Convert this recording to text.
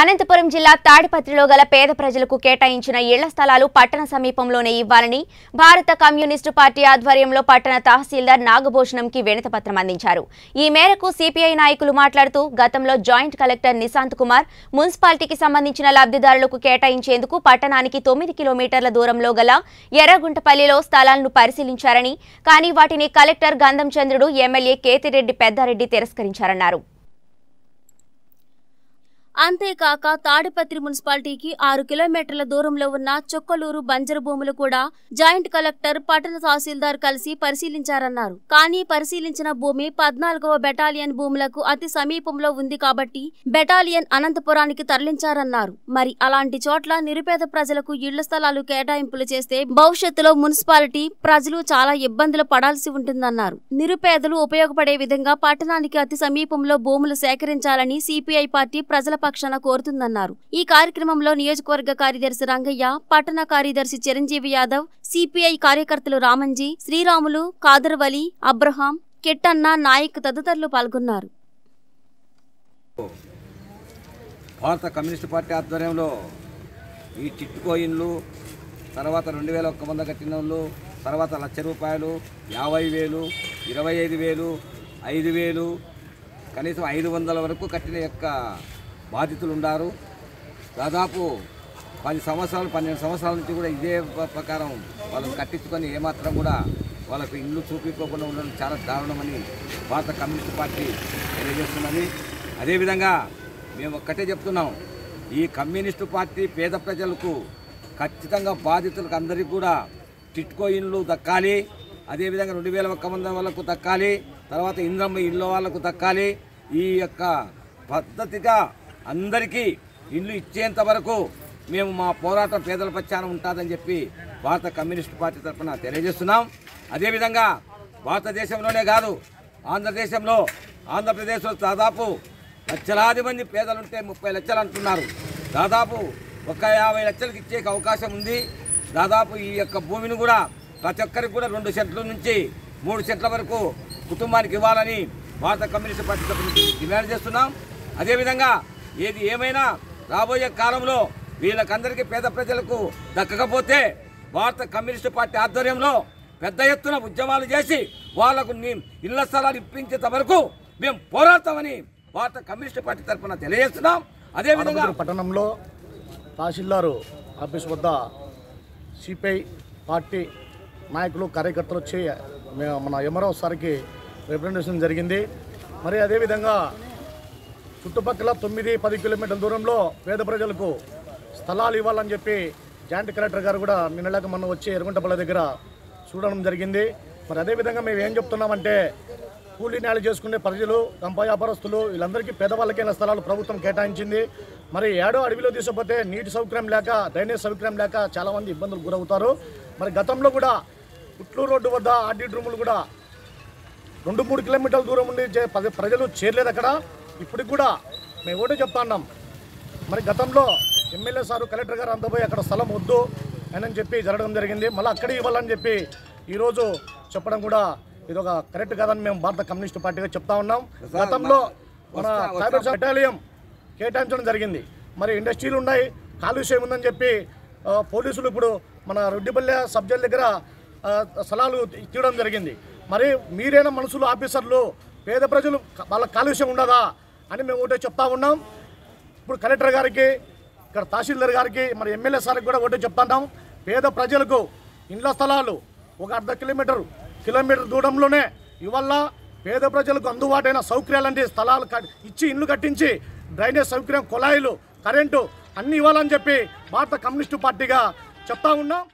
అనంతపురం జిల్లా తాడిపత్రిలో గల పేద ప్రజలకు కేటాయించిన ఇళ్ల స్థలాలు పట్టణ సమీపంలోనే ఇవ్వాలని భారత కమ్యూనిస్టు పార్టీ ఆధ్వర్యంలో పట్టణ తహసీల్దార్ నాగభూషణంకి వినతిపత్రం అందించారు. ఈ మేరకు సిపిఐ నాయకులు మాట్లాడుతూ గతంలో జాయింట్ కలెక్టర్ నిశాంత్ కుమార్ మున్సిపాలిటీకి సంబంధించిన లబ్ధిదారులకు కేటాయించేందుకు పట్టణానికి 9 కిలోమీటర్ల దూరంలో గల ఎర్రగుంటపల్లిలో స్థలాలను పరిశీలించారని, కానీ వాటిని కలెక్టర్ గంధం చంద్రుడు, ఎమ్మెల్యే కేతిరెడ్డి పెద్దారెడ్డి తిరస్కరించారన్నారు. అంతేకాక తాడిపత్రి మున్సిపాలిటీకి 6 కిలోమీటర్ల దూరంలో ఉన్న చొక్కలూరు బంజరు భూములు కూడా జాయింట్ కలెక్టర్, పట్టణ తహసీల్దార్ కలిసి పరిశీలించారన్నారు. కానీ పరిశీలించిన భూమి 14వ బెటాలియన్ భూములకు అతి సమీపంలో ఉంది కాబట్టి బెటాలియన్ అనంతపురానికి తరలించారన్నారు. మరి అలాంటి చోట్ల నిరుపేద ప్రజలకు ఇళ్ల స్థలాలు కేటాయింపులు చేస్తే భవిష్యత్తులో మున్సిపాలిటీ ప్రజలు చాలా ఇబ్బందులు పడాల్సి ఉంటుందన్నారు. నిరుపేదలు ఉపయోగపడే విధంగా పట్టణానికి అతి సమీపంలో భూములు సేకరించాలని సిపిఐ పార్టీ ప్రజల పక్షాన కోరుతుందన్నారు. ఈ కార్యక్రమంలో నియోజకవర్గ కార్యదర్శి రంగయ్య, పట్టణ కార్యదర్శి చిరంజీవి యాదవ్, సిపిఐ కార్యకర్తలు రామంజీ, శ్రీరాములు, కాదర్వలి, అబ్రహాం, కెట్టన్న నాయక్ తదితరులు పాల్గొన్నారు. భారత కమ్యూనిస్ట్ పార్టీ ఆధ్వర్యంలో ఈ చిట్టుకోయిన్లు, తర్వాత 2100 కట్టినోళ్ళు, తర్వాత 1,00,000 రూపాయలు, 50,000, 25,000, 5,000, కనీసం 500 వరకు కట్టిన యొక్క బాధితులు ఉన్నారు. దాదాపు 10 సంవత్సరాలు 12 సంవత్సరాల నుంచి కూడా ఇదే ప్రకారం వాళ్ళని కట్టించుకొని ఏమాత్రం కూడా వాళ్ళకు ఇల్లు చూపించుకోకుండా ఉండడం చాలా దారుణమని భారత కమ్యూనిస్ట్ పార్టీ తెలియజేస్తున్నది. అదేవిధంగా మేము ఒక్కటే చెప్తున్నాం, ఈ కమ్యూనిస్టు పార్టీ పేద ప్రజలకు ఖచ్చితంగా, బాధితులకు అందరికీ కూడా టిట్కో ఇళ్ళు దక్కాలి. అదేవిధంగా 2100 వాళ్ళకు దక్కాలి, తర్వాత ఇంద్రమ్మ ఇళ్ళ వాళ్ళకు దక్కాలి. ఈ యొక్క పద్ధతిగా అందరికీ ఇల్లు ఇచ్చేంత వరకు మేము మా పోరాటం పేదల పక్షాన ఉంటుందని చెప్పి భారత కమ్యూనిస్ట్ పార్టీ తరఫున తెలియజేస్తున్నాం. అదేవిధంగా భారతదేశంలోనే కాదు, ఆంధ్రప్రదేశ్లో దాదాపు లక్షలాది మంది పేదలుంటే 30 లక్షలు అంటున్నారు. దాదాపు ఒక 50 లక్షలకు ఇచ్చే అవకాశం ఉంది. దాదాపు ఈ యొక్క భూమిని కూడా ప్రతి ఒక్కరికి కూడా 2 సెంట్ల నుంచి 3 సెంట్ల వరకు కుటుంబానికి ఇవ్వాలని భారత కమ్యూనిస్ట్ పార్టీ తరఫున డిమాండ్ చేస్తున్నాం. అదేవిధంగా ఏది ఏమైనా రాబోయే కాలంలో వీళ్ళకందరికీ పేద ప్రజలకు దక్కకపోతే భారత కమ్యూనిస్టు పార్టీ ఆధ్వర్యంలో పెద్ద ఎత్తున ఉద్యమాలు చేసి వాళ్లకు ఇళ్ల స్థలాలు ఇప్పించేంత వరకు మేము పోరాడతామని భారత కమ్యూనిస్టు పార్టీ తరఫున తెలియజేస్తున్నాం. అదేవిధంగా పట్టణంలో తహసీల్దారు ఆఫీస్ వద్ద సిపిఐ పార్టీ నాయకులు, కార్యకర్తలు వచ్చి మన ఎమ్మెల్యే సార్కి రిప్రజెంటేషన్ జరిగింది. మరి అదేవిధంగా చుట్టుపక్కల 9-10 కిలోమీటర్ల దూరంలో పేద ప్రజలకు స్థలాలు ఇవ్వాలని చెప్పి జాయింట్ కలెక్టర్ గారు కూడా నిన్నలాగా మనం వచ్చి ఎర్రగుంటపల్లి దగ్గర చూడడం జరిగింది. మరి అదేవిధంగా మేము ఏం చెప్తున్నామంటే, కూలీ నేలు చేసుకునే ప్రజలు, గంప వ్యాపారస్తులు, వీళ్ళందరికీ పేదవాళ్ళకైన స్థలాలు ప్రభుత్వం కేటాయించింది. మరి ఏడో అడవిలో తీసుకుపోతే నీటి సౌకర్యం లేక, డ్రైనేజ్ సౌకర్యం లేక చాలామంది ఇబ్బందులు గురవుతారు. మరి గతంలో కూడా పుట్లూరు రోడ్డు వద్ద ఆర్డిట్ రూములు కూడా 2-3 కిలోమీటర్ల దూరం ఉండి ప్రజలు చేరలేదు అక్కడ. ఇప్పుడు కూడా మేము ఒకటే చెప్తాన్నాం, మరి గతంలో ఎమ్మెల్యే సారు, కలెక్టర్ గారు అందబోయి అక్కడ స్థలం వద్దు అని చెప్పి జరగడం జరిగింది. మళ్ళీ అక్కడే ఇవ్వాలని చెప్పి ఈరోజు చెప్పడం కూడా ఇది ఒక కరెక్ట్ కాదని మేము భారత కమ్యూనిస్ట్ పార్టీగా చెప్తా ఉన్నాం. గతంలో మన బెటాలియం కేటాయించడం జరిగింది. మరి ఇండస్ట్రీలు ఉన్నాయి, కాలుష్యం ఉందని చెప్పి పోలీసులు ఇప్పుడు మన రెడ్డిపల్లె సబ్జెల దగ్గర స్థలాలు తీయడం జరిగింది. మరి మీరైనా మనుషులు, ఆఫీసర్లు, పేద ప్రజలు వాళ్ళ కాలుష్యం ఉండదా అని మేము ఒకటే చెప్తా ఉన్నాం. ఇప్పుడు కలెక్టర్ గారికి, ఇక్కడ తహసీల్దార్ గారికి, మరి ఎమ్మెల్యే సార్కి కూడా ఒకటే చెప్తాంటాం, పేద ప్రజలకు ఇండ్ల స్థలాలు ఒక 1/2 కిలోమీటర్ దూరంలోనే ఇవల్ల పేద ప్రజలకు అందుబాటైన సౌకర్యాలంటే స్థలాలు ఇచ్చి, ఇండ్లు కట్టించి, డ్రైనేజ్ సౌకర్యం, కుళాయిలు, కరెంటు అన్నీ ఇవ్వాలని చెప్పి భారత కమ్యూనిస్టు పార్టీగా చెప్తా ఉన్నాం.